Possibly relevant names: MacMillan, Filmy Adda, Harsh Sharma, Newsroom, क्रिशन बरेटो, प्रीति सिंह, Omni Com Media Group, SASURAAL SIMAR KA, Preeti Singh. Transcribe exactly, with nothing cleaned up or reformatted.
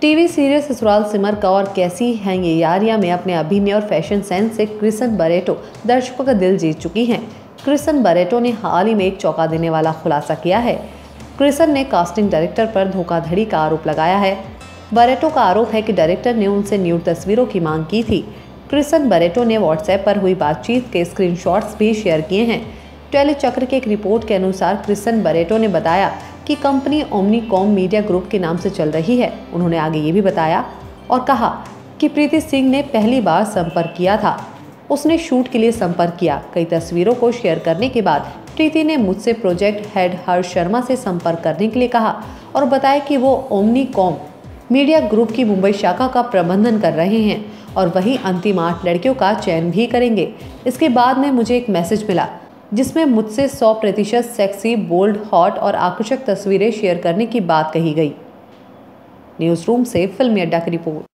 TV serial Sasural Simar का और कैसी हैं ये यारियां में अपने अभिनय और फैशन सेंस से क्रिशन बरेटो दर्शकों का दिल जीत चुकी हैं। क्रिशन बरेटो ने हाल ही में एक चौंका देने वाला खुलासा किया है। क्रिशन ने कास्टिंग डायरेक्टर पर धोखाधड़ी का आरोप लगाया है। बरेटो का आरोप है कि डायरेक्टर ने उनसे न्यूड तस्वीरों की मांग की थी। क्रिशन बरेटो ने व्हाट्सएप पर हुई बातचीत के स्क्रीनशॉट्स भी शेयर किए हैं। ट्वील चक्र की एक रिपोर्ट के अनुसार क्रिशन बरेटो ने बताया कि company Omnicom media group के नाम से चल रही है। उन्होंने आगे ये भी बताया और कहा कि प्रीति सिंह ने पहली बार संपर्क किया था। उसने शूट के लिए संपर्क किया। कई तस्वीरों को शेयर करने के बाद प्रीति ने मुझसे प्रोजेक्ट हेड हर्ष शर्मा से संपर्क करने के लिए कहा और बताया कि वो ओमनी कॉम मीडिया ग्रुप की मुंबई शाखा का प्रबंधन कर रहे हैं और वहीं अंतिम आठ लड़कियों का चयन भी करेंगे। इसके बाद में मुझे एक मैसेज मिला जिसमें मुझसे सौ प्रतिशत सेक्सी, बोल्ड, हॉट और आकर्षक तस्वीरें शेयर करने की बात कही गई। न्यूज़ रूम से फिल्मी अड्डा की रिपोर्ट।